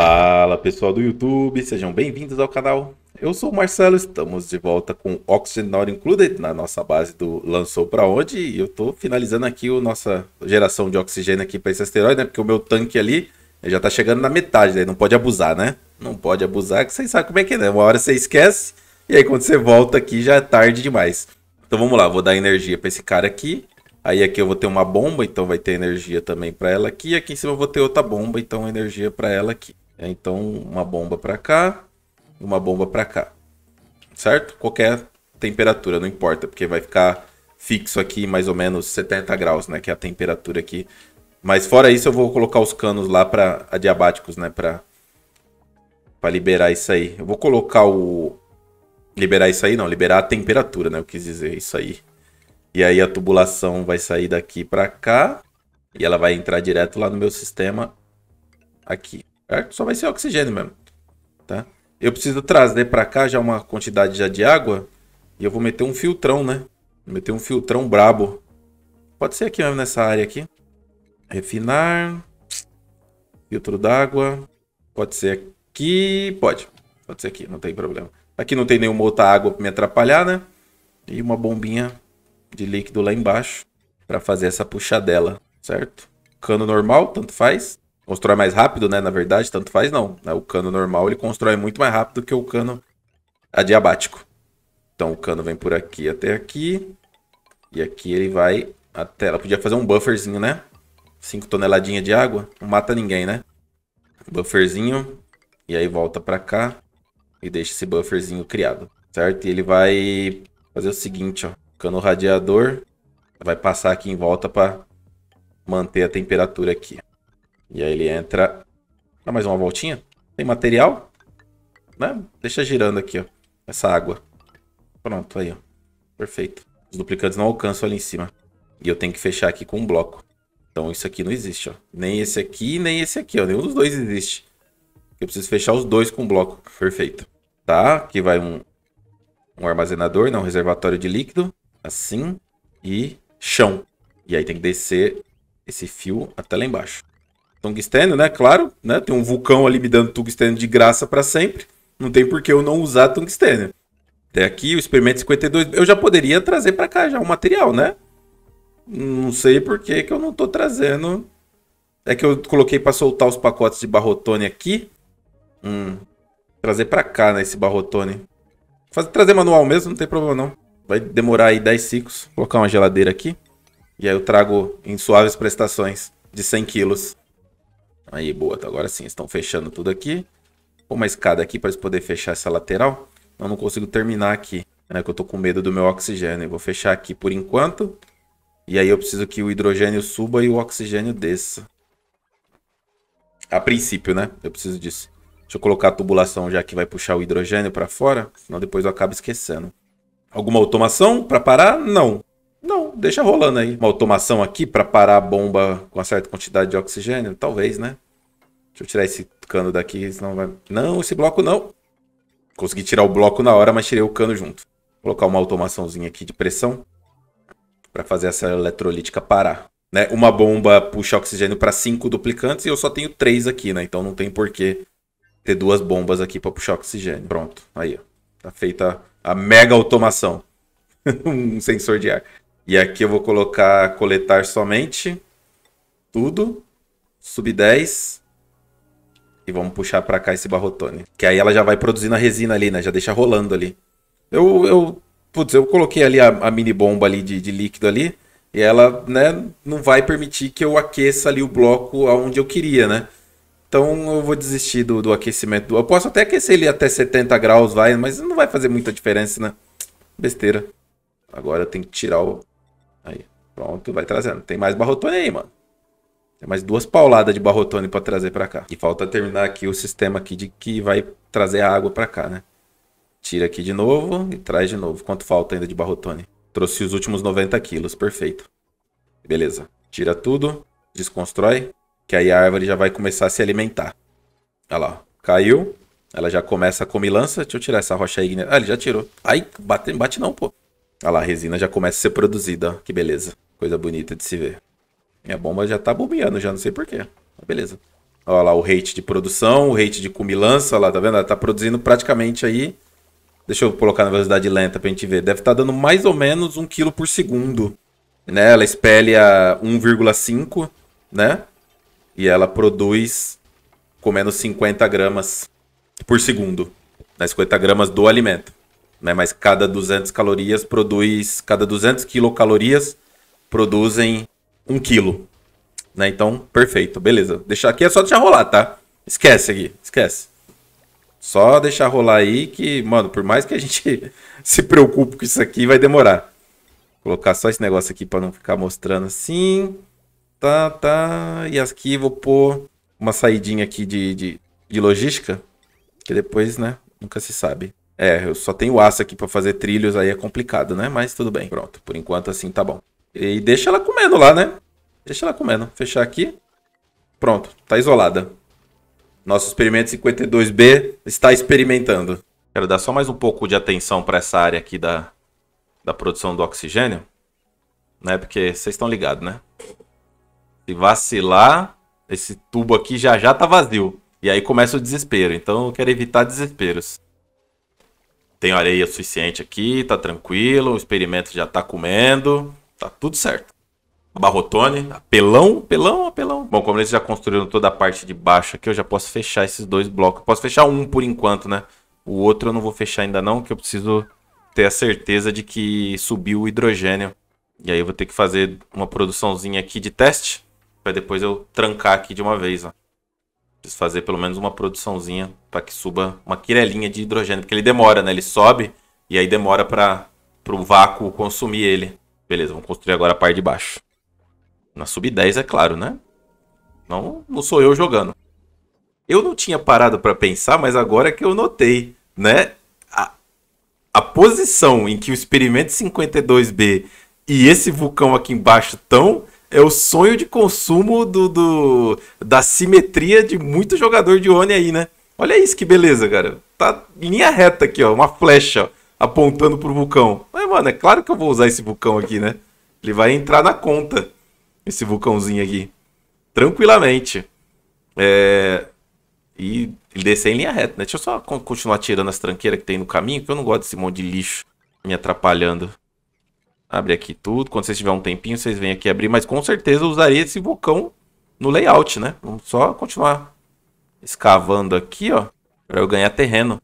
Fala pessoal do YouTube, sejam bem-vindos ao canal. Eu sou o Marcelo, estamos de volta com Oxygen Not Included na nossa base do Lançou Pra Onde. E eu tô finalizando aqui a nossa geração de oxigênio aqui para esse asteroide, né? Porque o meu tanque ali já tá chegando na metade, né? Não pode abusar, né? Não pode abusar, que vocês sabem como é que é, né? Uma hora você esquece e aí quando você volta aqui já é tarde demais. Então vamos lá, vou dar energia para esse cara aqui. Aí aqui eu vou ter uma bomba, então vai ter energia também para ela aqui. E aqui em cima eu vou ter outra bomba, então energia para ela aqui. Então uma bomba para cá, uma bomba para cá. Certo? Qualquer temperatura, não importa, porque vai ficar fixo aqui mais ou menos 70 graus, né? Que é a temperatura aqui. Mas fora isso eu vou colocar os canos lá para adiabáticos, né? Para liberar isso aí. Eu vou colocar o... Liberar isso aí não, liberar a temperatura, né? Eu quis dizer isso aí. E aí a tubulação vai sair daqui para cá e ela vai entrar direto lá no meu sistema aqui, certo? Só vai ser oxigênio mesmo, tá? Eu preciso trazer para cá já uma quantidade já de água e eu vou meter um filtrão, né? Vou meter um filtrão brabo. Pode ser aqui mesmo nessa área aqui. Refinar, filtro d'água, pode ser aqui, pode ser aqui, não tem problema. Aqui não tem nenhuma outra água para me atrapalhar, né? E uma bombinha de líquido lá embaixo para fazer essa puxadela, certo? Cano normal, tanto faz. Constrói mais rápido, né? Na verdade, tanto faz não. O cano normal, ele constrói muito mais rápido que o cano adiabático. Então, o cano vem por aqui até aqui. E aqui ele vai até... Ela podia fazer um bufferzinho, né? 5 toneladinhas de água. Não mata ninguém, né? Bufferzinho. E aí volta para cá. E deixa esse bufferzinho criado, certo? E ele vai fazer o seguinte, ó. Cano radiador vai passar aqui em volta para manter a temperatura aqui. E aí ele entra... Dá mais uma voltinha. Tem material, né? Deixa girando aqui, ó. Essa água. Pronto, aí, ó. Perfeito. Os duplicantes não alcançam ali em cima. E eu tenho que fechar aqui com um bloco. Então isso aqui não existe, ó. Nem esse aqui, nem esse aqui, ó. Nenhum dos dois existe. Eu preciso fechar os dois com um bloco. Perfeito. Tá? Aqui vai um armazenador, né? Um reservatório de líquido. Assim e chão. E aí tem que descer esse fio até lá embaixo. Tungstênio, né? Claro, né? Tem um vulcão ali me dando tungstênio de graça para sempre. Não tem por que eu não usar tungstênio. Até aqui o experimento 52. Eu já poderia trazer para cá já o material, né? Não sei por que eu não tô trazendo. É que eu coloquei para soltar os pacotes de barrotone aqui. Trazer para cá, né? Esse barrotone. Trazer manual mesmo, não tem problema não. Vai demorar aí 10 ciclos. Vou colocar uma geladeira aqui. E aí eu trago em suaves prestações de 100 quilos. Aí, boa. Tá, agora sim, estão fechando tudo aqui. Vou uma escada aqui para eles poderem fechar essa lateral. Eu não consigo terminar aqui, né? Que eu tô com medo do meu oxigênio. Eu vou fechar aqui por enquanto. E aí eu preciso que o hidrogênio suba e o oxigênio desça. A princípio, né? Eu preciso disso. Deixa eu colocar a tubulação já que vai puxar o hidrogênio para fora. Senão depois eu acabo esquecendo. Alguma automação para parar? Não. Não, deixa rolando aí. Uma automação aqui para parar a bomba com uma certa quantidade de oxigênio? Talvez, né? Deixa eu tirar esse cano daqui, senão vai... Não, esse bloco não. Consegui tirar o bloco na hora, mas tirei o cano junto. Vou colocar uma automaçãozinha aqui de pressão para fazer essa eletrolítica parar, né? Uma bomba puxa oxigênio para 5 duplicantes e eu só tenho 3 aqui, né? Então não tem porquê ter 2 bombas aqui para puxar oxigênio. Pronto, aí, ó. Tá feita a mega automação. Um sensor de ar. E aqui eu vou colocar coletar somente. Tudo. Sub 10. E vamos puxar pra cá esse barrotone. Que aí ela já vai produzindo a resina ali, né? Já deixa rolando ali. Eu coloquei ali a mini bomba ali de líquido ali. E ela, né, não vai permitir que eu aqueça ali o bloco aonde eu queria, né? Então eu vou desistir do aquecimento. Eu posso até aquecer ele até 70 graus, vai, mas não vai fazer muita diferença, né? Besteira. Agora eu tenho que tirar o... Aí, pronto, vai trazendo. Tem mais barrotone aí, mano. Tem mais 2 pauladas de barrotone pra trazer pra cá. E falta terminar aqui o sistema aqui de que vai trazer a água pra cá, né? Tira aqui de novo e traz de novo. Quanto falta ainda de barrotone? Trouxe os últimos 90 quilos, perfeito. Beleza. Tira tudo, desconstrói. Que aí a árvore já vai começar a se alimentar. Olha lá, caiu. Ela já começa a comilança. Deixa eu tirar essa rocha ígnea. Ah, ele já tirou. Ai, bate não, pô. Olha lá, a resina já começa a ser produzida. Ó. Que beleza. Coisa bonita de se ver. Minha bomba já tá bombeando, já não sei porquê. Beleza. Olha lá o rate de produção, o rate de cumilança, lá, tá vendo? Ela tá produzindo praticamente aí... Deixa eu colocar na velocidade lenta pra gente ver. Deve estar dando mais ou menos 1 kg por segundo, né? Ela espelha 1,5, né? E ela produz comendo 50 gramas por segundo. Né? 50 gramas do alimento. Né? Mas cada 200 calorias produz... Cada 200 quilocalorias produzem 1 kg. Né? Então, perfeito. Beleza. Deixar aqui é só deixar rolar, tá? Esquece aqui. Esquece. Só deixar rolar aí que, mano, por mais que a gente se preocupe com isso aqui, vai demorar. Vou colocar só esse negócio aqui pra não ficar mostrando assim. Tá, tá. E aqui vou pôr uma saidinha aqui de logística. Que depois, né, nunca se sabe. É, eu só tenho aço aqui pra fazer trilhos, aí é complicado, né? Mas tudo bem. Pronto, por enquanto assim tá bom. E deixa ela comendo lá, né? Deixa ela comendo. Fechar aqui. Pronto, tá isolada. Nosso experimento 52B está experimentando. Quero dar só mais um pouco de atenção para essa área aqui da produção do oxigênio. Né? Porque vocês estão ligados, né? Se vacilar, esse tubo aqui já tá vazio. E aí começa o desespero. Então eu quero evitar desesperos. Tem areia suficiente aqui, tá tranquilo. O experimento já tá comendo. Tá tudo certo. Barrotone, apelão, apelão, apelão. Bom, como eles já construíram toda a parte de baixo aqui, eu já posso fechar esses dois blocos. Posso fechar um por enquanto, né? O outro eu não vou fechar ainda não, que eu preciso ter a certeza de que subiu o hidrogênio. E aí eu vou ter que fazer uma produçãozinha aqui de teste, para depois eu trancar aqui de uma vez, ó. Preciso fazer pelo menos uma produçãozinha para que suba uma quirelinha de hidrogênio, porque ele demora, né? Ele sobe e aí demora para o vácuo consumir ele. Beleza, vamos construir agora a parte de baixo. Na sub-10, é claro, né? Não sou eu jogando. Eu não tinha parado pra pensar, mas agora que eu notei, né? A posição em que o experimento 52B e esse vulcão aqui embaixo estão é o sonho de consumo da simetria de muito jogador de ONI aí, né? Olha isso, que beleza, cara. Tá em linha reta aqui, ó. Uma flecha ó, apontando pro vulcão. Mas, mano, é claro que eu vou usar esse vulcão aqui, né? Ele vai entrar na conta. Esse vulcãozinho aqui. Tranquilamente. E ele descer em linha reta, né? Deixa eu só continuar tirando as tranqueiras que tem no caminho, que eu não gosto desse monte de lixo me atrapalhando. Abre aqui tudo. Quando vocês tiverem um tempinho, vocês vêm aqui abrir. Mas com certeza eu usaria esse vulcão no layout, né? Vamos só continuar escavando aqui, ó. Pra eu ganhar terreno.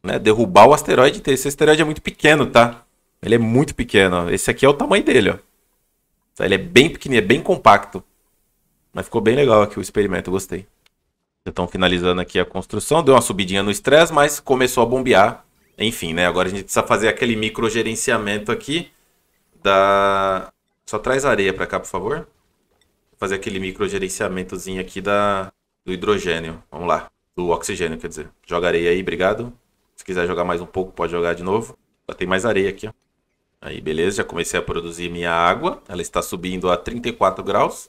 Né? Derrubar o asteroide inteiro. Esse asteroide é muito pequeno, tá? Ele é muito pequeno. Ó. Esse aqui é o tamanho dele, ó. Ele é bem pequenininho, é bem compacto. Mas ficou bem legal aqui o experimento, eu gostei. Já estão finalizando aqui a construção. Deu uma subidinha no estresse, mas começou a bombear. Enfim, né? Agora a gente precisa fazer aquele micro gerenciamento aqui. Só traz areia pra cá, por favor. Vou fazer aquele micro gerenciamentozinho aqui do hidrogênio. Vamos lá. Do oxigênio, quer dizer. Joga areia aí, obrigado. Se quiser jogar mais um pouco, pode jogar de novo. Já tem mais areia aqui, ó. Aí, beleza, já comecei a produzir minha água. Ela está subindo a 34 graus,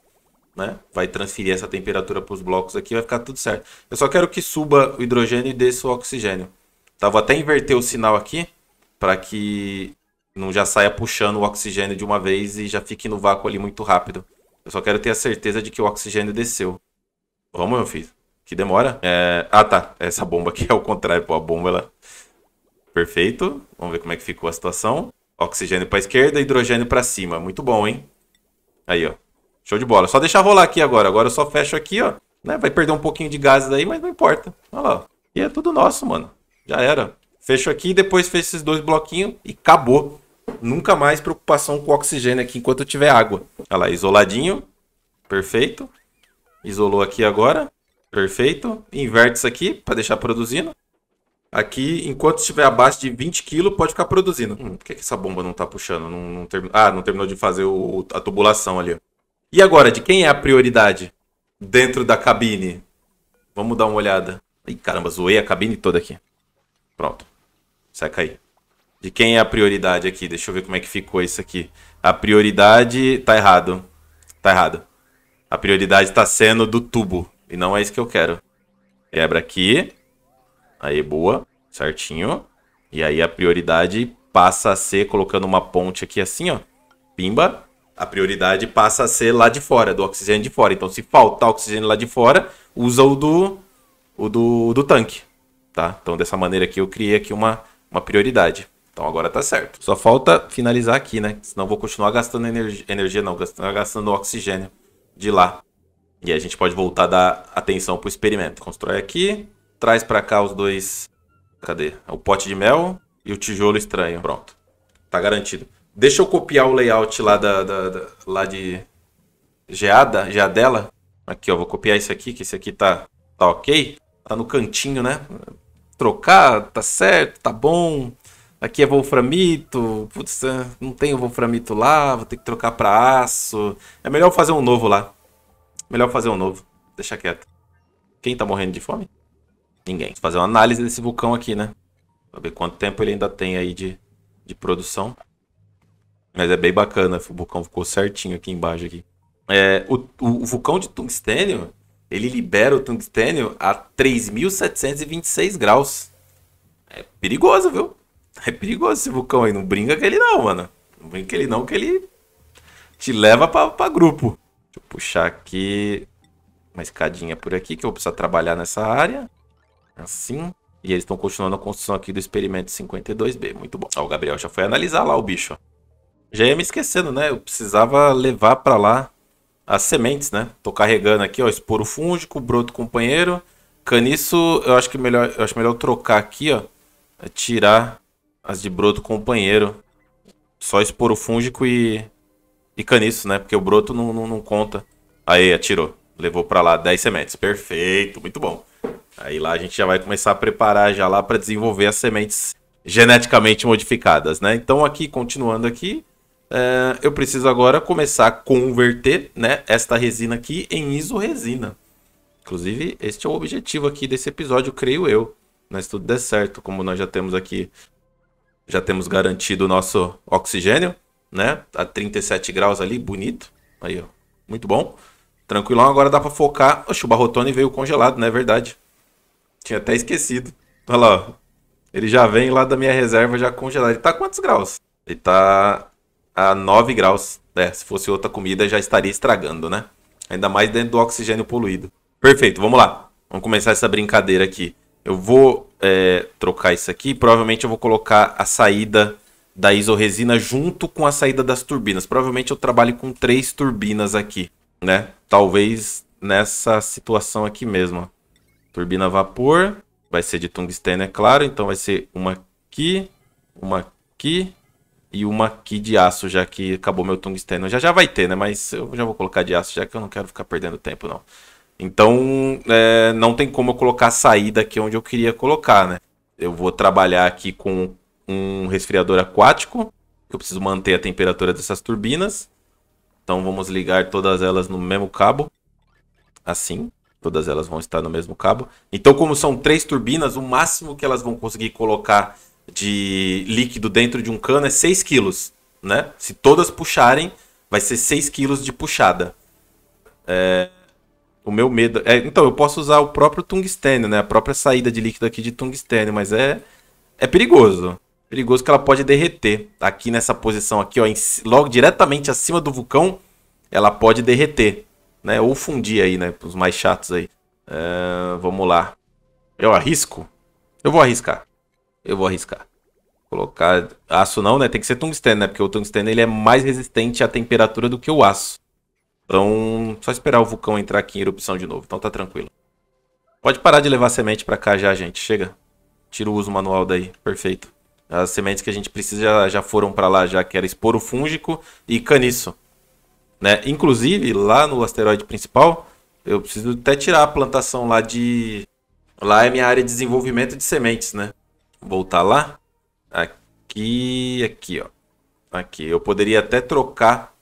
né? Vai transferir essa temperatura para os blocos aqui, vai ficar tudo certo. Eu só quero que suba o hidrogênio e desça o oxigênio. Tá, vou até inverter o sinal aqui, para que não já saia puxando o oxigênio de uma vez e já fique no vácuo ali muito rápido. Eu só quero ter a certeza de que o oxigênio desceu. Vamos, meu filho? Que demora. Ah, tá. Essa bomba aqui é o contrário, pô. A bomba, ela... Perfeito. Vamos ver como é que ficou a situação. Oxigênio para esquerda, hidrogênio para cima. Muito bom, hein? Aí, ó. Show de bola. Só deixar rolar aqui agora. Agora eu só fecho aqui, ó. Né? Vai perder um pouquinho de gases aí, mas não importa. Olha lá, ó. E é tudo nosso, mano. Já era. Fecho aqui, depois fecho esses dois bloquinhos e acabou. Nunca mais preocupação com oxigênio aqui enquanto eu tiver água. Olha lá, isoladinho. Perfeito. Isolou aqui agora. Perfeito. Inverte isso aqui para deixar produzindo. Aqui, enquanto estiver abaixo de 20 kg, pode ficar produzindo. Por que essa bomba não tá puxando? Não terminou de fazer a tubulação ali. E agora, de quem é a prioridade dentro da cabine? Vamos dar uma olhada. Ih, caramba, zoei a cabine toda aqui. Pronto. Seca aí. De quem é a prioridade aqui? Deixa eu ver como é que ficou isso aqui. A prioridade... Tá errado. Tá errado. A prioridade tá sendo do tubo. E não é isso que eu quero. Quebra aqui. Aí, boa. Certinho. E aí a prioridade passa a ser colocando uma ponte aqui assim, ó. Pimba. A prioridade passa a ser lá de fora, do oxigênio de fora. Então, se faltar oxigênio lá de fora, usa o do tanque, tá? Então, dessa maneira aqui, eu criei aqui uma prioridade. Então, agora tá certo. Só falta finalizar aqui, né? Senão, eu vou continuar gastando energia não, gastando oxigênio de lá. E aí, a gente pode voltar a dar atenção pro experimento. Constrói aqui, traz pra cá os dois... Cadê? O pote de mel e o tijolo estranho. Pronto. Tá garantido. Deixa eu copiar o layout lá lá de geadela. Aqui, ó. Vou copiar isso aqui, que esse aqui tá ok. Tá no cantinho, né? Trocar, tá certo, tá bom. Aqui é wolframito. Putz, não tem wolframito lá. Vou ter que trocar pra aço. É melhor fazer um novo lá. Melhor fazer um novo. Deixa quieto. Quem tá morrendo de fome? Ninguém. Vamos fazer uma análise desse vulcão aqui, né? Pra ver quanto tempo ele ainda tem aí de produção. Mas é bem bacana, o vulcão ficou certinho aqui embaixo. Aqui. É, o vulcão de tungstênio, ele libera o tungstênio a 3.726 graus. É perigoso, viu? É perigoso esse vulcão aí, não brinca com ele não, mano. Não brinca com ele não, que ele te leva pra grupo. Deixa eu puxar aqui uma escadinha por aqui, que eu vou precisar trabalhar nessa área. Assim. E eles estão continuando a construção aqui do experimento 52B, muito bom. Ó, o Gabriel já foi analisar lá o bicho, ó. Já ia me esquecendo, né? Eu precisava levar para lá as sementes, né? Tô carregando aqui, ó, esporo fúngico, broto companheiro, caniço, eu acho melhor trocar aqui, ó, tirar as de broto companheiro. Só esporo fúngico e caniço, né? Porque o broto não conta. Aí, atirou. Levou para lá 10 sementes. Perfeito, muito bom. Aí lá a gente já vai começar a preparar já lá para desenvolver as sementes geneticamente modificadas, né? Então aqui, continuando aqui, eu preciso agora começar a converter, né, esta resina aqui em isoresina. Inclusive, este é o objetivo aqui desse episódio, creio eu. Mas tudo der certo, como nós já temos aqui, já temos garantido o nosso oxigênio, né? A 37 graus ali, bonito. Aí, ó, muito bom. Tranquilão, agora dá pra focar. Oxe, o barrotone veio congelado, não é verdade? Tinha até esquecido. Olha lá, ó. Ele já vem lá da minha reserva já congelado. Ele tá a quantos graus? Ele tá... a 9 graus. É, se fosse outra comida já estaria estragando, né? Ainda mais dentro do oxigênio poluído. Perfeito, vamos lá. Vamos começar essa brincadeira aqui. Eu vou trocar isso aqui. Provavelmente eu vou colocar a saída da isoresina junto com a saída das turbinas. Provavelmente eu trabalho com 3 turbinas aqui, né? Talvez nessa situação aqui mesmo. Turbina a vapor. Vai ser de tungstênio, é claro. Então vai ser uma aqui... E uma aqui de aço, já que acabou meu tungstênio. Já vai ter, né? Mas eu já vou colocar de aço, já que eu não quero ficar perdendo tempo, não. Então, não tem como eu colocar a saída aqui onde eu queria colocar, né? Eu vou trabalhar aqui com um resfriador aquático. Eu preciso manter a temperatura dessas turbinas. Então, vamos ligar todas elas no mesmo cabo. Assim. Todas elas vão estar no mesmo cabo. Então, como são 3 turbinas, o máximo que elas vão conseguir colocar... de líquido dentro de um cano é 6 quilos, né? Se todas puxarem, vai ser 6 quilos de puxada. O meu medo... então, eu posso usar o próprio tungstênio, né? A própria saída de líquido aqui de tungstênio, mas é perigoso. Perigoso que ela pode derreter. Aqui nessa posição aqui, ó, logo diretamente acima do vulcão, ela pode derreter, né? Ou fundir aí, né? Os mais chatos aí. Vamos lá. Eu arrisco? Eu vou arriscar. Eu vou arriscar. Colocar aço não, né? Tem que ser tungstênio, né? Porque o tungstênio ele é mais resistente à temperatura do que o aço. Então, só esperar o vulcão entrar aqui em erupção de novo. Então tá tranquilo. Pode parar de levar semente pra cá já, gente. Chega. Tira o uso manual daí. Perfeito. As sementes que a gente precisa já foram pra lá, já que era esporo fúngico e caniço. Né? Inclusive, lá no asteroide principal, eu preciso até tirar a plantação lá de... Lá é minha área de desenvolvimento de sementes, né? Voltar lá, aqui, ó, aqui, eu poderia até trocar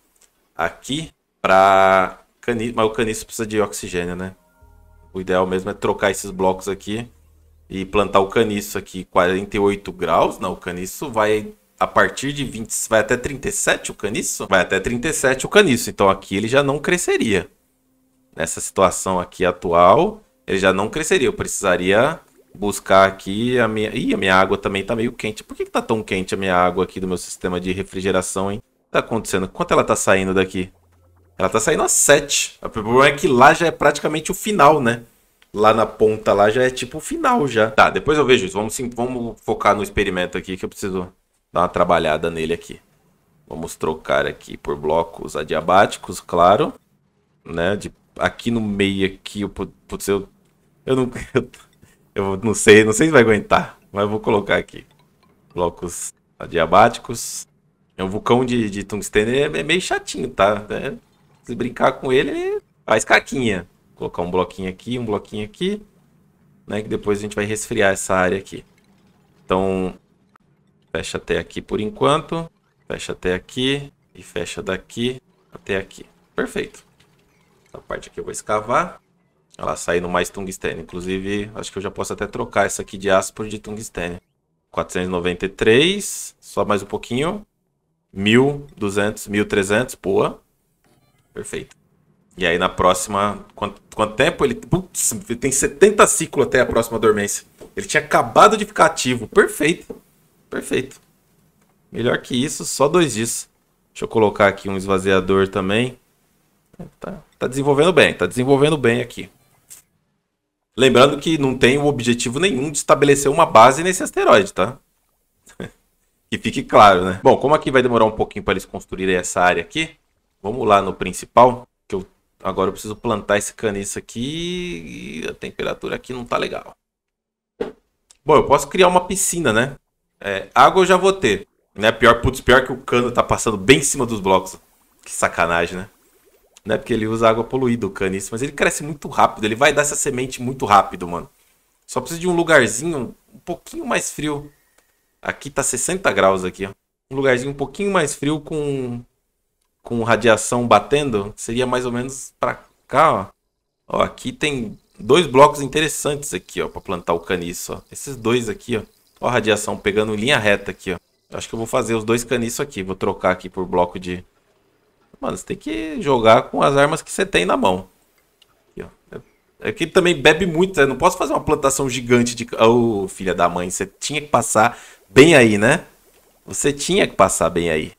aqui para caniço, mas o caniço precisa de oxigênio, né? O ideal mesmo é trocar esses blocos aqui e plantar o caniço aqui, 48 graus, não, o caniço vai a partir de 20, vai até 37 o caniço? Vai até 37 o caniço, então aqui ele já não cresceria. Nessa situação aqui atual, ele já não cresceria, eu precisaria... buscar aqui a minha... Ih, a minha água também tá meio quente. Por que tá tão quente a minha água aqui do meu sistema de refrigeração, hein? tá acontecendo? Quanto ela tá saindo daqui? Ela tá saindo a 7. O problema é que lá já é praticamente o final, né? Lá na ponta lá já é tipo o final já. Tá, depois eu vejo isso. Vamos focar no experimento aqui que eu preciso dar uma trabalhada nele aqui. Vamos trocar aqui por blocos adiabáticos, claro. Né? Aqui no meio aqui, putz, eu não sei se vai aguentar. Mas eu vou colocar aqui. Blocos adiabáticos. O vulcão de tungstênio é meio chatinho, tá? É, se brincar com ele, ele faz caquinha. Vou colocar um bloquinho aqui, né? Que depois a gente vai resfriar essa área aqui. Então, fecha até aqui por enquanto. Fecha até aqui e fecha daqui até aqui. Perfeito. Essa parte aqui eu vou escavar. Ela saindo mais tungstênio. Inclusive, acho que eu já posso até trocar essa aqui de aço por de tungstênio. 493, só mais um pouquinho. 1.200, 1.300, boa. Perfeito. E aí na próxima... Quanto tempo ele... Putz, ele tem 70 ciclos até a próxima dormência. Ele tinha acabado de ficar ativo. Perfeito. Perfeito. Melhor que isso, só 2 disso. Deixa eu colocar aqui um esvaziador também. Tá desenvolvendo bem. Tá desenvolvendo bem aqui. Lembrando que não tem o objetivo nenhum de estabelecer uma base nesse asteroide, tá? Que fique claro, né? Bom, como aqui vai demorar um pouquinho para eles construírem essa área aqui, vamos lá no principal, que agora eu preciso plantar esse caniço aqui e a temperatura aqui não tá legal. Bom, eu posso criar uma piscina, né? Água eu já vou ter, né? Pior que o cano tá passando bem em cima dos blocos. Que sacanagem, né? Não é porque ele usa água poluída, o caniço, mas ele cresce muito rápido, ele vai dar essa semente muito rápido, mano. Só preciso de um lugarzinho um pouquinho mais frio. Aqui tá 60 graus aqui, ó. Um lugarzinho um pouquinho mais frio com radiação batendo. Seria mais ou menos pra cá, ó. Ó, aqui tem 2 blocos interessantes aqui, ó. Pra plantar o caniço, ó. Esses 2 aqui, ó. Ó a radiação pegando em linha reta aqui, ó. Acho que eu vou fazer os 2 caniços aqui. Vou trocar aqui por bloco de... Mano, você tem que jogar com as armas que você tem na mão. Aqui, ó. Aqui também bebe muito, né? Não posso fazer uma plantação gigante de... Ô, filha da mãe, você tinha que passar... Bem aí, né? Você tinha que passar bem aí.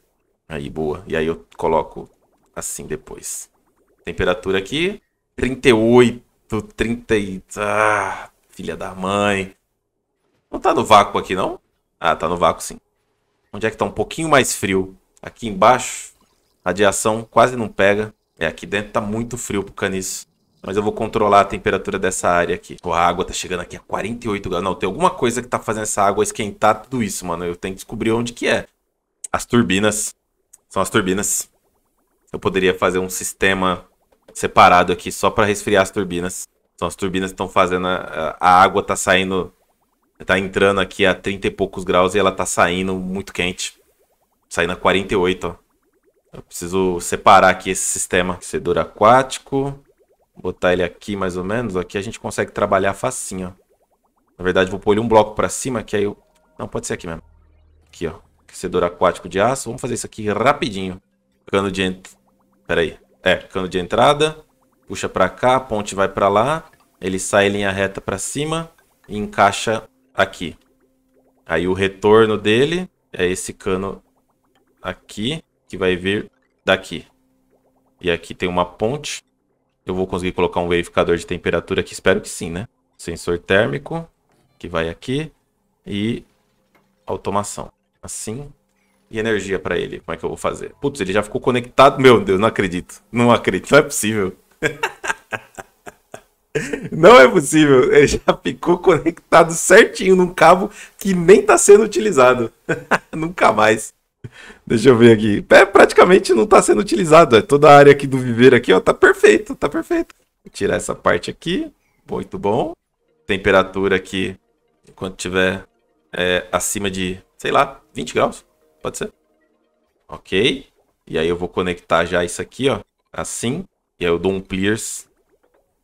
Aí, boa. E aí eu coloco assim depois. Temperatura aqui. 38, 30... Ah, filha da mãe. Não tá no vácuo aqui, não? Ah, tá no vácuo, sim. Onde é que tá? Um pouquinho mais frio. Aqui embaixo, radiação quase não pega. É, aqui dentro tá muito frio pro caniço. Mas eu vou controlar a temperatura dessa área aqui. A água tá chegando aqui a 48 graus. Não, tem alguma coisa que tá fazendo essa água esquentar tudo isso, mano. Eu tenho que descobrir onde que é. As turbinas. São as turbinas. Eu poderia fazer um sistema separado aqui só pra resfriar as turbinas. São as turbinas que estão fazendo... A água tá saindo... Tá entrando aqui a 30 e poucos graus e ela tá saindo muito quente. Saindo a 48, ó. Eu preciso separar aqui esse sistema. Aquecedor aquático... Botar ele aqui mais ou menos. Aqui a gente consegue trabalhar facinho, ó. Na verdade vou pôr ele um bloco pra cima. Que aí eu... Não, pode ser aqui mesmo. Aqui, ó. Aquecedor aquático de aço. Vamos fazer isso aqui rapidinho. Cano de Pera aí. É, cano de entrada. Puxa pra cá, a ponte vai pra lá. Ele sai em linha reta pra cima e encaixa aqui. Aí o retorno dele é esse cano aqui, que vai vir daqui. E aqui tem uma ponte. Eu vou conseguir colocar um verificador de temperatura aqui. Espero que sim, né? Sensor térmico, que vai aqui. E automação. Assim. E energia pra ele. Como é que eu vou fazer? Putz, ele já ficou conectado. Meu Deus, não acredito. Não acredito. Não é possível. Não é possível. Ele já ficou conectado certinho num cabo que nem tá sendo utilizado. Nunca mais. Deixa eu ver aqui. É, praticamente não tá sendo utilizado. Ó. Toda a área aqui do viveiro aqui, ó, tá perfeito, tá perfeito. Vou tirar essa parte aqui. Muito bom. Temperatura aqui, enquanto tiver acima de, sei lá, 20 graus. Pode ser. Ok. E aí eu vou conectar já isso aqui, ó. Assim. E aí eu dou um pliers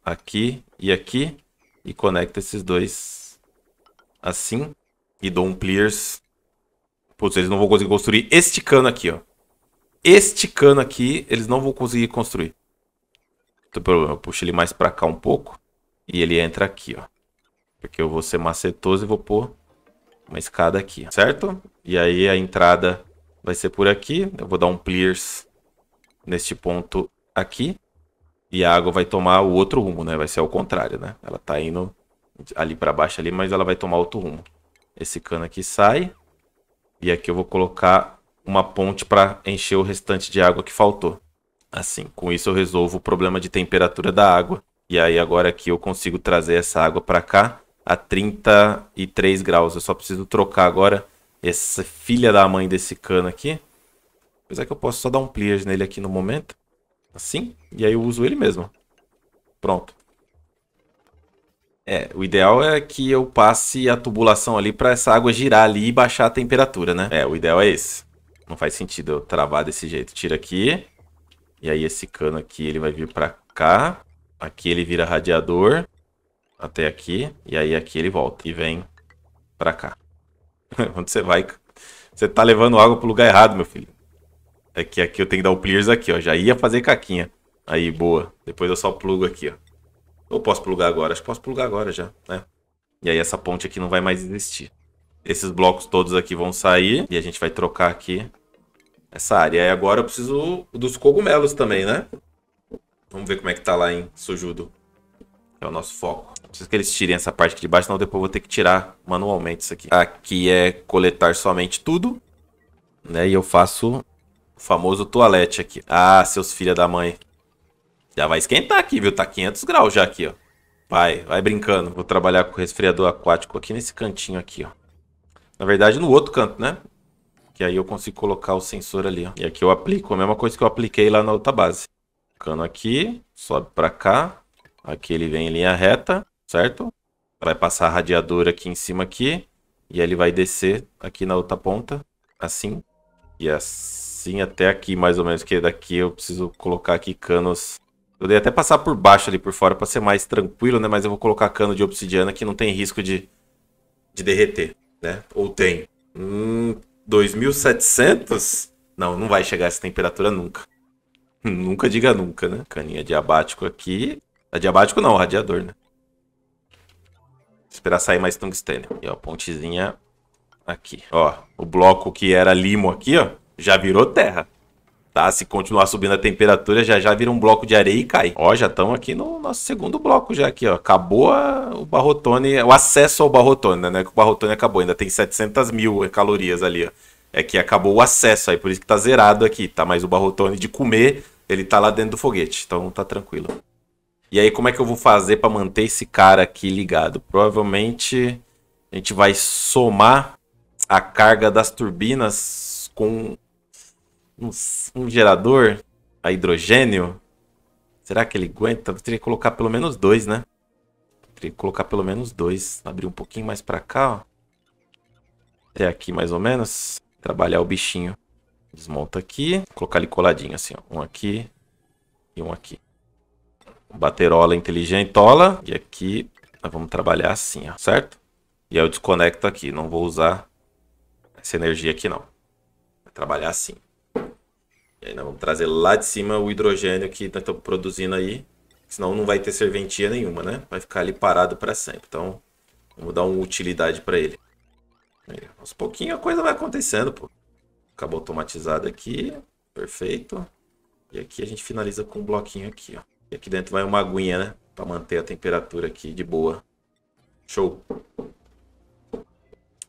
aqui. E conecto esses 2 assim. E dou um pliers... Putz, eles não vão conseguir construir este cano aqui, ó. Este cano aqui, eles não vão conseguir construir. Não tem problema, eu puxo ele mais pra cá um pouco. E ele entra aqui, ó. Porque eu vou ser macetoso e vou pôr uma escada aqui, certo? E aí a entrada vai ser por aqui. Eu vou dar um pierce neste ponto aqui. E a água vai tomar o outro rumo, né? Vai ser ao contrário, né? Ela tá indo ali para baixo ali, mas ela vai tomar outro rumo. Esse cano aqui sai. E aqui eu vou colocar uma ponte para encher o restante de água que faltou. Assim, com isso eu resolvo o problema de temperatura da água. E aí agora aqui eu consigo trazer essa água para cá a 33 graus. Eu só preciso trocar agora essa filha da mãe desse cano aqui. Apesar que eu posso só dar um pliers nele aqui no momento. Assim, e aí eu uso ele mesmo. Pronto. É, o ideal é que eu passe a tubulação ali para essa água girar ali e baixar a temperatura, né? É, o ideal é esse. Não faz sentido eu travar desse jeito. Tira aqui. E aí esse cano aqui, ele vai vir para cá. Aqui ele vira radiador. Até aqui. E aí aqui ele volta. E vem para cá. Onde você vai? Você tá levando água pro lugar errado, meu filho. É que aqui eu tenho que dar o pliers aqui, ó. Já ia fazer caquinha. Aí, boa. Depois eu só plugo aqui, ó. Ou posso plugar agora? Acho que posso plugar agora já, né? E aí essa ponte aqui não vai mais existir. Esses blocos todos aqui vão sair. E a gente vai trocar aqui essa área. E agora eu preciso dos cogumelos também, né? Vamos ver como é que tá lá em Sujudo. É o nosso foco. Preciso que eles tirem essa parte aqui de baixo, senão depois eu vou ter que tirar manualmente isso aqui. Aqui é coletar somente tudo, né? E eu faço o famoso toalete aqui. Ah, seus filha da mãe. Já vai esquentar aqui, viu? Tá 500 graus já aqui, ó. Vai brincando. Vou trabalhar com o resfriador aquático aqui nesse cantinho aqui, ó. Na verdade, no outro canto, né? Que aí eu consigo colocar o sensor ali, ó. E aqui eu aplico a mesma coisa que eu apliquei lá na outra base. Cano aqui, sobe pra cá. Aqui ele vem em linha reta, certo? Vai passar a radiadora aqui em cima aqui. E aí ele vai descer aqui na outra ponta, assim. E assim até aqui, mais ou menos. Que daqui eu preciso colocar aqui canos. Eu dei até passar por baixo ali por fora para ser mais tranquilo, né? Mas eu vou colocar cano de obsidiana que não tem risco de derreter, né? Ou tem. 2700? Não, não vai chegar a essa temperatura nunca. Nunca diga nunca, né? Caninha diabático aqui. Adiabático não, radiador, né? Esperar sair mais tungstênio. E ó, pontezinha aqui. Ó, o bloco que era limo aqui, ó, já virou terra. Tá? Se continuar subindo a temperatura, já vira um bloco de areia e cai. Ó, já estamos aqui no nosso segundo bloco já aqui, ó. Acabou o barrotone, o acesso ao barrotone, né? Não é que o barrotone acabou, ainda tem 700 mil calorias ali, ó. É que acabou o acesso aí, por isso que tá zerado aqui, tá? Mas o barrotone de comer, ele tá lá dentro do foguete, então tá tranquilo. E aí, como é que eu vou fazer para manter esse cara aqui ligado? Provavelmente a gente vai somar a carga das turbinas com um gerador a hidrogênio. Será que ele aguenta? Eu teria que colocar pelo menos dois, né? Eu teria que colocar pelo menos dois. Abrir um pouquinho mais para cá, ó. Até aqui, mais ou menos. Trabalhar o bichinho. Desmonta aqui. Vou colocar ele coladinho assim, ó. Um aqui e um aqui. Baterola inteligentola. E aqui nós vamos trabalhar assim, ó, certo? E aí eu desconecto aqui. Não vou usar essa energia aqui, não. Vai trabalhar assim. E aí nós vamos trazer lá de cima o hidrogênio que nós estamos produzindo aí. Senão não vai ter serventia nenhuma, né? Vai ficar ali parado para sempre. Então, vamos dar uma utilidade para ele. Aí, aos pouquinhos a coisa vai acontecendo, pô. Acabou automatizado aqui. Perfeito. E aqui a gente finaliza com um bloquinho aqui, ó. E aqui dentro vai uma aguinha, né? Pra manter a temperatura aqui de boa. Show!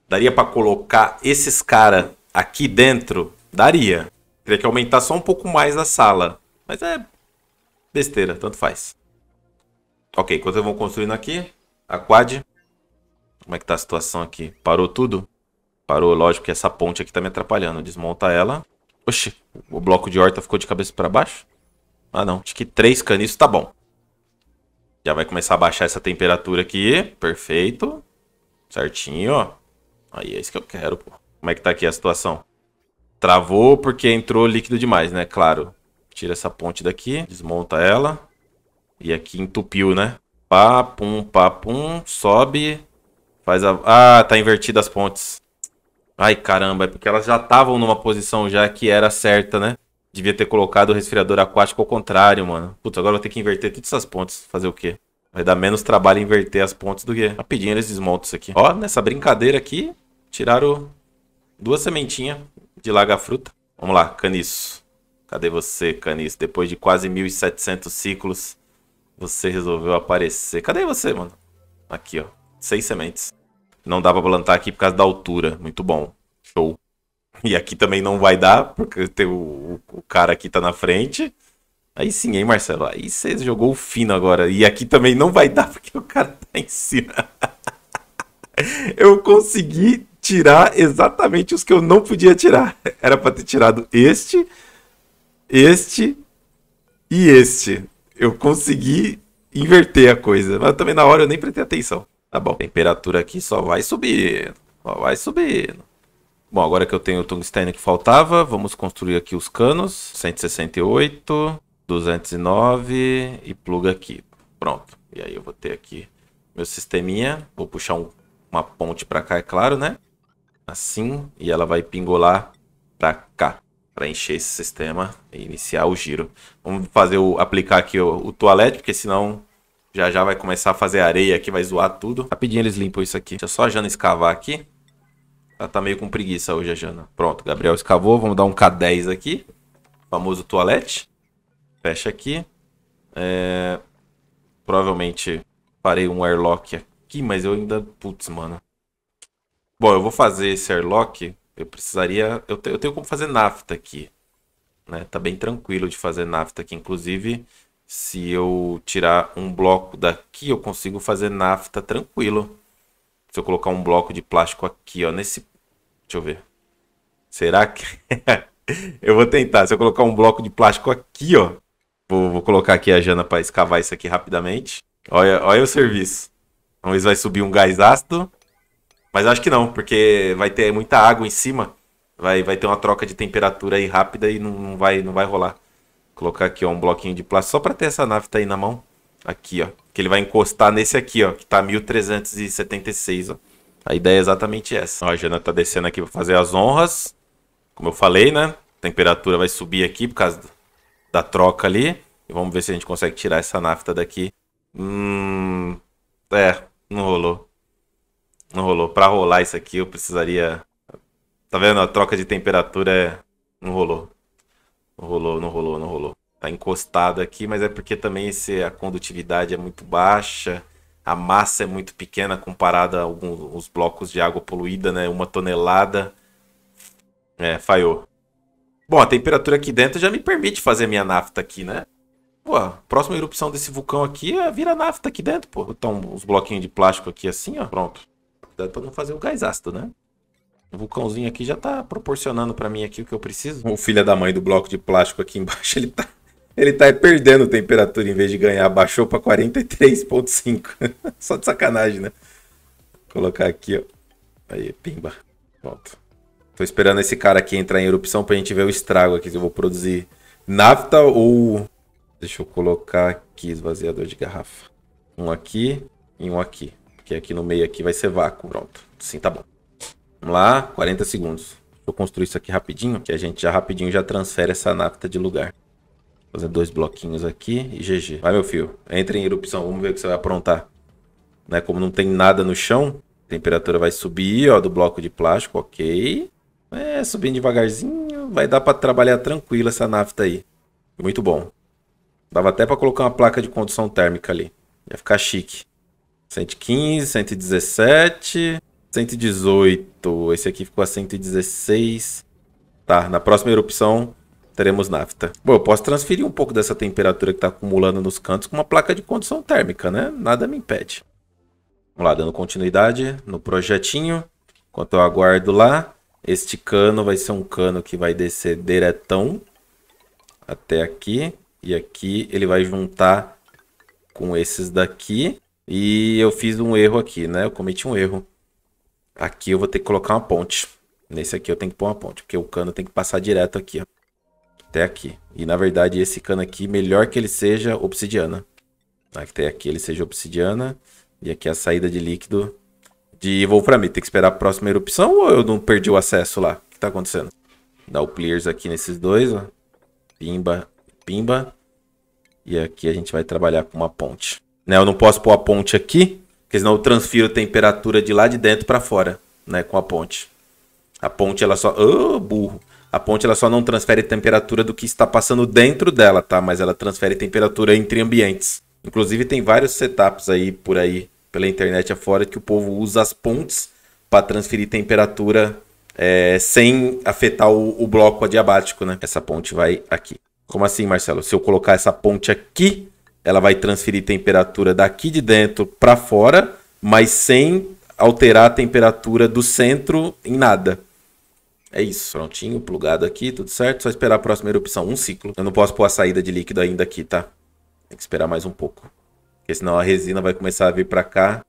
Daria pra colocar esses caras aqui dentro? Daria. Teria que aumentar só um pouco mais a sala. Mas é besteira, tanto faz. Ok, enquanto eu vou construindo aqui, a quad. Como é que tá a situação aqui? Parou tudo? Parou, lógico que essa ponte aqui tá me atrapalhando. Desmonta ela. Oxi, o bloco de horta ficou de cabeça pra baixo? Ah, não. Acho que 3 caniços tá bom. Já vai começar a baixar essa temperatura aqui. Perfeito. Certinho, ó. Aí é isso que eu quero, pô. Como é que tá aqui a situação? Travou porque entrou líquido demais, né? Claro. Tira essa ponte daqui. Desmonta ela. E aqui entupiu, né? Papum, papum. Sobe. Faz a... Ah, tá invertida as pontes. Ai, caramba. É porque elas já estavam numa posição já que era certa, né? Devia ter colocado o resfriador aquático ao contrário, mano. Putz, agora eu vou ter que inverter todas essas pontes. Fazer o quê? Vai dar menos trabalho inverter as pontes do que... Rapidinho eles desmontam isso aqui. Ó, nessa brincadeira aqui, tiraram 2 sementinhas de laga-fruta. Vamos lá, Caniço. Cadê você, Caniço? Depois de quase 1.700 ciclos, você resolveu aparecer. Cadê você, mano? Aqui, ó. 6 sementes. Não dá pra plantar aqui por causa da altura. Muito bom. Show. E aqui também não vai dar, porque tem o cara aqui tá na frente. Aí sim, hein, Marcelo? Aí você jogou o fino agora. E aqui também não vai dar, porque o cara tá em cima. Eu consegui tirar exatamente os que eu não podia tirar. Era pra ter tirado este, este e este. Eu consegui inverter a coisa. Mas também na hora eu nem prestei atenção. Tá bom. A temperatura aqui só vai subindo. Só vai subindo. Bom, agora que eu tenho o tungstênio que faltava, vamos construir aqui os canos. 168, 209 e pluga aqui. Pronto. E aí eu vou ter aqui meu sisteminha. Vou puxar uma ponte pra cá, é claro, né? Assim. E ela vai pingolar pra cá. Pra encher esse sistema e iniciar o giro. Vamos fazer aplicar aqui o toalete, porque senão já já vai começar a fazer areia aqui, vai zoar tudo. Rapidinho eles limpam isso aqui. Deixa só a Jana escavar aqui. Ela tá meio com preguiça hoje, a Jana. Pronto, Gabriel escavou. Vamos dar um K10 aqui. Famoso toalete. Fecha aqui. Provavelmente farei um airlock aqui, mas eu ainda... Putz, mano. Bom, eu vou fazer esse airlock. Eu precisaria... Eu tenho como fazer nafta aqui. Né? Tá bem tranquilo de fazer nafta aqui. Inclusive, se eu tirar um bloco daqui, eu consigo fazer nafta tranquilo. Se eu colocar um bloco de plástico aqui, ó, nesse... Deixa eu ver. Será que... eu vou tentar. Se eu colocar um bloco de plástico aqui, ó. Vou colocar aqui a Jana para escavar isso aqui rapidamente. Olha, olha o serviço. Talvez vai subir um gás ácido. Mas acho que não, porque vai ter muita água em cima. Vai ter uma troca de temperatura aí rápida e não vai rolar. Vou colocar aqui, ó, um bloquinho de plástico. Só para ter essa nafta aí na mão. Aqui, ó. Que ele vai encostar nesse aqui, ó. Que tá 1376, ó. A ideia é exatamente essa. Ó, a Jana tá descendo aqui pra fazer as honras. Como eu falei, né? A temperatura vai subir aqui por causa da troca ali. E vamos ver se a gente consegue tirar essa nafta daqui. Não rolou. Não rolou. Pra rolar isso aqui eu precisaria... Tá vendo? A troca de temperatura é... Não rolou. Não rolou, não rolou, não rolou. Tá encostado aqui, mas é porque também a condutividade é muito baixa, a massa é muito pequena comparada a alguns blocos de água poluída, né? 1 tonelada. É, falhou. Bom, a temperatura aqui dentro já me permite fazer minha nafta aqui, né? Pô, a próxima erupção desse vulcão aqui vira nafta aqui dentro, pô. Botar uns bloquinhos de plástico aqui assim, ó. Pronto. Dá pra não fazer o gás ácido, né? O vulcãozinho aqui já tá proporcionando pra mim aqui o que eu preciso. O filho da mãe do bloco de plástico aqui embaixo, ele tá perdendo temperatura em vez de ganhar. Baixou para 43,5. Só de sacanagem, né? Vou colocar aqui, ó. Aí, pimba. Pronto. Tô esperando esse cara aqui entrar em erupção pra gente ver o estrago aqui. Se eu vou produzir nafta ou... Deixa eu colocar aqui esvaziador de garrafa. Um aqui e um aqui. Porque aqui no meio aqui vai ser vácuo. Pronto. Sim, tá bom. Vamos lá. 40 segundos. Vou construir isso aqui rapidinho. Que a gente já rapidinho já transfere essa nafta de lugar. Fazer 2 bloquinhos aqui e GG. Vai, meu filho. Entra em erupção. Vamos ver o que você vai aprontar. Né? Como não tem nada no chão, a temperatura vai subir, ó, do bloco de plástico. Ok. É, subindo devagarzinho. Vai dar pra trabalhar tranquilo essa nafta aí. Muito bom. Dava até pra colocar uma placa de condução térmica ali. Ia ficar chique. 115, 117, 118. Esse aqui ficou a 116. Tá, na próxima erupção... teremos nafta. Bom, eu posso transferir um pouco dessa temperatura que tá acumulando nos cantos com uma placa de condução térmica, né? Nada me impede. Vamos lá, dando continuidade no projetinho. Enquanto eu aguardo lá, este cano vai ser um cano que vai descer diretão até aqui. E aqui ele vai juntar com esses daqui. E eu fiz um erro aqui, né? Eu cometi um erro. Aqui eu vou ter que colocar uma ponte. Nesse aqui eu tenho que pôr uma ponte, porque o cano tem que passar direto aqui, ó. Até aqui. E na verdade esse cano aqui, melhor que ele seja obsidiana. Até aqui ele seja obsidiana. E aqui a saída de líquido de voo pra mim. Tem que esperar a próxima erupção ou eu não perdi o acesso lá? O que tá acontecendo? Dá o clears aqui nesses dois, ó. Pimba, pimba. E aqui a gente vai trabalhar com uma ponte. Né? Eu não posso pôr a ponte aqui, porque senão eu transfiro a temperatura de lá de dentro pra fora, né? Com a ponte. A ponte ela só... Oh, burro! A ponte ela só não transfere temperatura do que está passando dentro dela, tá? Mas ela transfere temperatura entre ambientes. Inclusive tem vários setups aí por aí, pela internet afora, que o povo usa as pontes para transferir temperatura sem afetar o bloco adiabático, né? Essa ponte vai aqui. Como assim, Marcelo? Se eu colocar essa ponte aqui, ela vai transferir temperatura daqui de dentro para fora, mas sem alterar a temperatura do centro em nada. É isso, prontinho, plugado aqui, tudo certo. Só esperar a próxima erupção, um ciclo. Eu não posso pôr a saída de líquido ainda aqui, tá? Tem que esperar mais um pouco. Porque senão a resina vai começar a vir pra cá.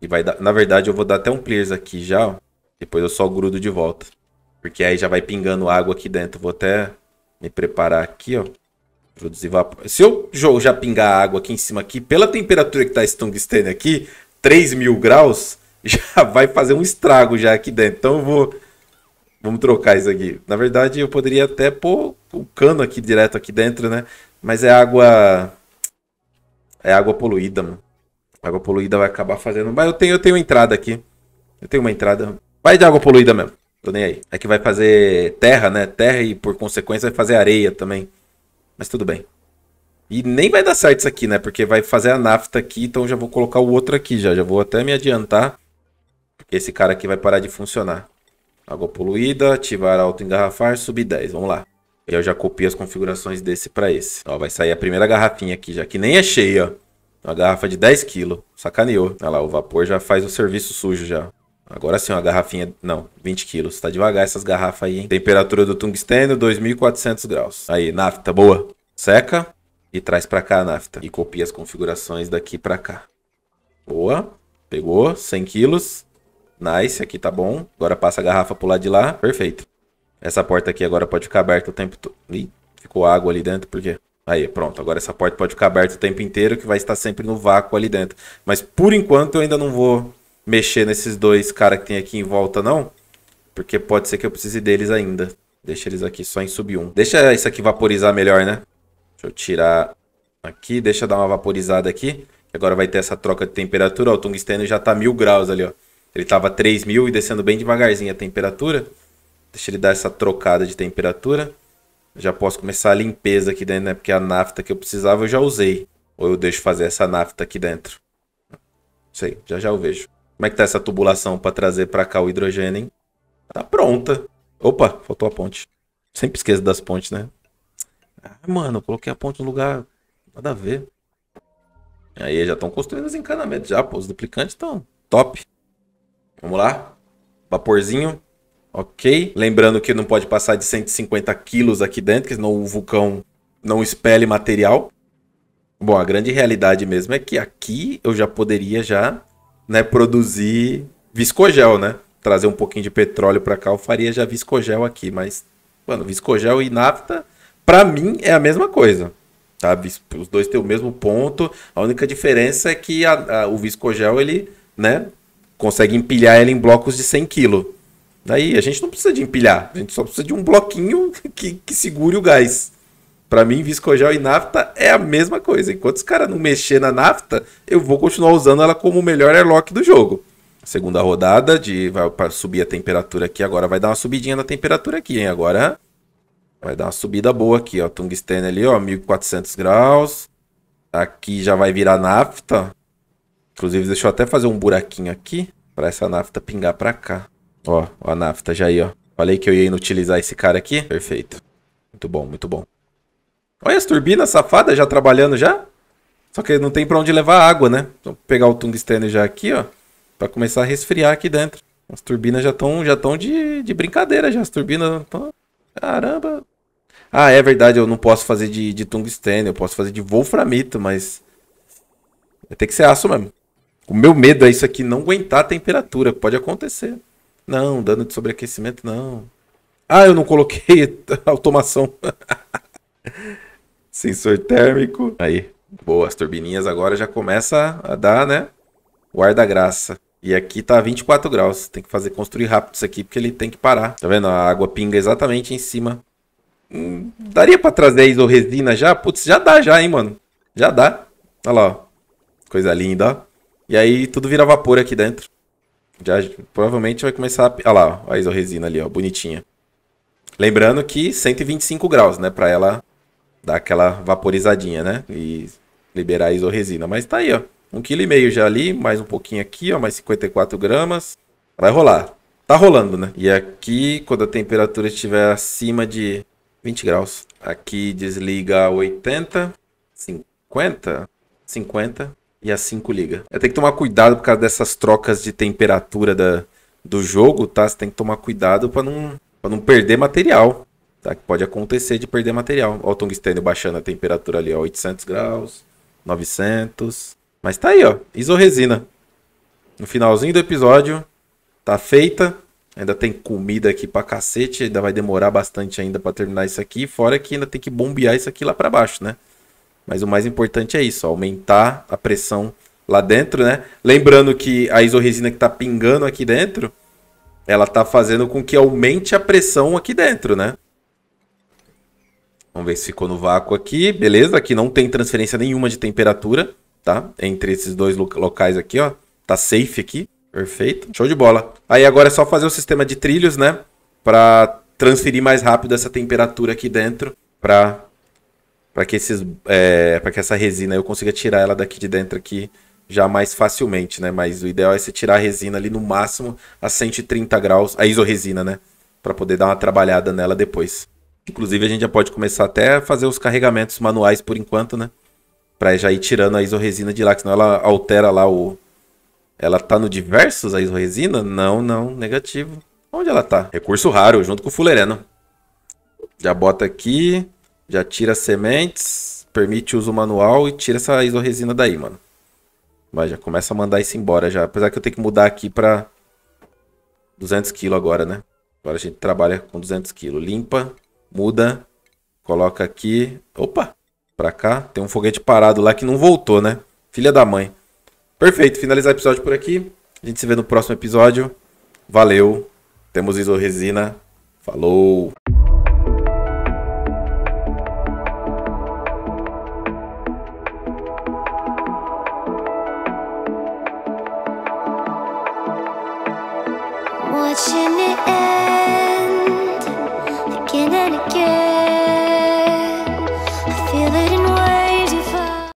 E vai dar... Na verdade, eu vou dar até um clears aqui já, ó. Depois eu só grudo de volta. Porque aí já vai pingando água aqui dentro. Vou até me preparar aqui, ó. Produzir vapor. Se eu já pingar água aqui em cima aqui, pela temperatura que tá esse tungstênio aqui, 3.000 graus, já vai fazer um estrago já aqui dentro. Então eu vou... Vamos trocar isso aqui. Na verdade, eu poderia até pôr o cano aqui direto aqui dentro, né? Mas é água poluída, mano. A água poluída vai acabar fazendo... Mas eu tenho entrada aqui. Eu tenho uma entrada. Vai de água poluída mesmo. Tô nem aí. É que vai fazer terra, né? Terra e, por consequência, vai fazer areia também. Mas tudo bem. E nem vai dar certo isso aqui, né? Porque vai fazer a nafta aqui, então já vou colocar o outro aqui já. Já vou até me adiantar. Porque esse cara aqui vai parar de funcionar. Água poluída, ativar auto-engarrafar, subir 10. Vamos lá. Eu já copio as configurações desse para esse. Ó, vai sair a primeira garrafinha aqui já, que nem é cheia. Uma garrafa de 10 kg. Sacaneou. Olha lá, o vapor já faz o serviço sujo já. Agora sim, uma garrafinha... Não, 20 kg. Tá devagar essas garrafas aí, hein? Temperatura do tungstênio, 2.400 graus. Aí, nafta, boa. Seca e traz para cá a nafta. E copia as configurações daqui para cá. Boa. Pegou, 100 kg. Nice, aqui tá bom. Agora passa a garrafa pro lado de lá. Perfeito. Essa porta aqui agora pode ficar aberta o tempo todo. Ih, ficou água ali dentro, por quê? Aí, pronto. Agora essa porta pode ficar aberta o tempo inteiro, que vai estar sempre no vácuo ali dentro. Mas por enquanto eu ainda não vou mexer nesses dois caras que tem aqui em volta, não. Porque pode ser que eu precise deles ainda. Deixa eles aqui só em sub 1. Deixa isso aqui vaporizar melhor, né? Deixa eu tirar aqui. Deixa eu dar uma vaporizada aqui. Agora vai ter essa troca de temperatura. Ó, o tungstênio já tá 1.000 graus ali, ó. Ele tava 3.000 e descendo bem devagarzinho a temperatura. Deixa ele dar essa trocada de temperatura. Já posso começar a limpeza aqui dentro, né? Porque a nafta que eu precisava eu já usei. Ou eu deixo fazer essa nafta aqui dentro. Não sei, já eu vejo. Como é que tá essa tubulação para trazer para cá o hidrogênio, hein? Tá pronta. Opa, faltou a ponte. Sempre esqueço das pontes, né? Ah, mano, eu coloquei a ponte no lugar. Nada a ver. Aí já estão construindo os encanamentos já, pô. Os duplicantes estão top. Vamos lá. Vaporzinho. Ok. Lembrando que não pode passar de 150 quilos aqui dentro, que senão o vulcão não expele material. Bom, a grande realidade mesmo é que aqui eu já poderia já, né, produzir viscogel, né? Trazer um pouquinho de petróleo para cá, eu faria já viscogel aqui. Mas, mano, viscogel e nafta, para mim, é a mesma coisa. Tá? Os dois têm o mesmo ponto. A única diferença é que o viscogel, ele, né, consegue empilhar ela em blocos de 100 kg. Daí a gente não precisa de empilhar. A gente só precisa de um bloquinho que segure o gás. Para mim, viscogel e nafta é a mesma coisa. Enquanto os caras não mexer na nafta, eu vou continuar usando ela como o melhor airlock do jogo. Segunda rodada vai subir a temperatura aqui. Agora vai dar uma subidinha na temperatura aqui, hein? Agora vai dar uma subida boa aqui, ó. Tungstênio ali, ó. 1.400 graus. Aqui já vai virar nafta. Inclusive, deixa eu até fazer um buraquinho aqui para essa nafta pingar para cá. Ó, a nafta já aí, ó. Falei que eu ia inutilizar esse cara aqui. Perfeito. Muito bom, muito bom. Olha as turbinas safadas já trabalhando já. Só que não tem para onde levar água, né? Vou pegar o tungstênio já aqui, ó. Para começar a resfriar aqui dentro. As turbinas já estão de brincadeira já. As turbinas estão... Caramba. Ah, é verdade. Eu não posso fazer de tungstênio. Eu posso fazer de wolframito, mas... Vai ter que ser aço mesmo. O meu medo é isso aqui não aguentar a temperatura. Pode acontecer. Não, dano de sobreaquecimento, não. Ah, eu não coloquei automação. Sensor térmico. Aí, boa. As turbininhas agora já começam a dar, né? O ar da graça. E aqui tá 24 graus. Tem que construir rápido isso aqui, porque ele tem que parar. Tá vendo? A água pinga exatamente em cima. Daria pra trazer a isoresina já? Putz, já dá já, hein, mano? Já dá. Olha lá, ó. Coisa linda, ó. E aí tudo vira vapor aqui dentro. Já provavelmente vai começar a... Olha lá, ó, a isoresina ali, ó, bonitinha. Lembrando que 125 graus, né? Pra ela dar aquela vaporizadinha, né? E liberar a isoresina. Mas tá aí, ó. 1,5 kg já ali, mais um pouquinho aqui, ó. Mais 54 gramas. Vai rolar. Tá rolando, né? E aqui, quando a temperatura estiver acima de 20 graus. Aqui desliga 80, 50, 50 e a 5 liga. Eu tenho que tomar cuidado por causa dessas trocas de temperatura do jogo, tá? Você tem que tomar cuidado pra não perder material, tá? Que pode acontecer de perder material. Ó o tungstênio baixando a temperatura ali, ó. 800 graus, 900. Mas tá aí, ó. Isoresina. No finalzinho do episódio, tá feita. Ainda tem comida aqui pra cacete, ainda vai demorar bastante ainda pra terminar isso aqui, fora que ainda tem que bombear isso aqui lá pra baixo, né? Mas o mais importante é isso, ó, aumentar a pressão lá dentro, né? Lembrando que a isoresina que tá pingando aqui dentro, ela tá fazendo com que aumente a pressão aqui dentro, né? Vamos ver se ficou no vácuo aqui, beleza? Aqui não tem transferência nenhuma de temperatura, tá? Entre esses dois locais aqui, ó, tá safe aqui. Perfeito. Show de bola. Aí agora é só fazer o sistema de trilhos, né? Pra transferir mais rápido essa temperatura aqui dentro. Pra que essa resina eu consiga tirar ela daqui de dentro aqui já mais facilmente, né? Mas o ideal é você tirar a resina ali no máximo a 130 graus. A isoresina, né? Pra poder dar uma trabalhada nela depois. Inclusive a gente já pode começar até a fazer os carregamentos manuais por enquanto, né? Pra já ir tirando a isoresina de lá, que senão ela altera lá o... Ela tá no diversos, a isoresina? Não, não. Negativo. Onde ela tá? Recurso raro, junto com o fulereno. Já bota aqui. Já tira as sementes. Permite uso manual e tira essa isoresina daí, mano. Mas já começa a mandar isso embora já. Apesar que eu tenho que mudar aqui pra 200 kg agora, né? Agora a gente trabalha com 200 kg. Limpa. Muda. Coloca aqui. Opa! Pra cá. Tem um foguete parado lá que não voltou, né? Filha da mãe. Perfeito, finalizar o episódio por aqui. A gente se vê no próximo episódio. Valeu, temos isoresina. Falou!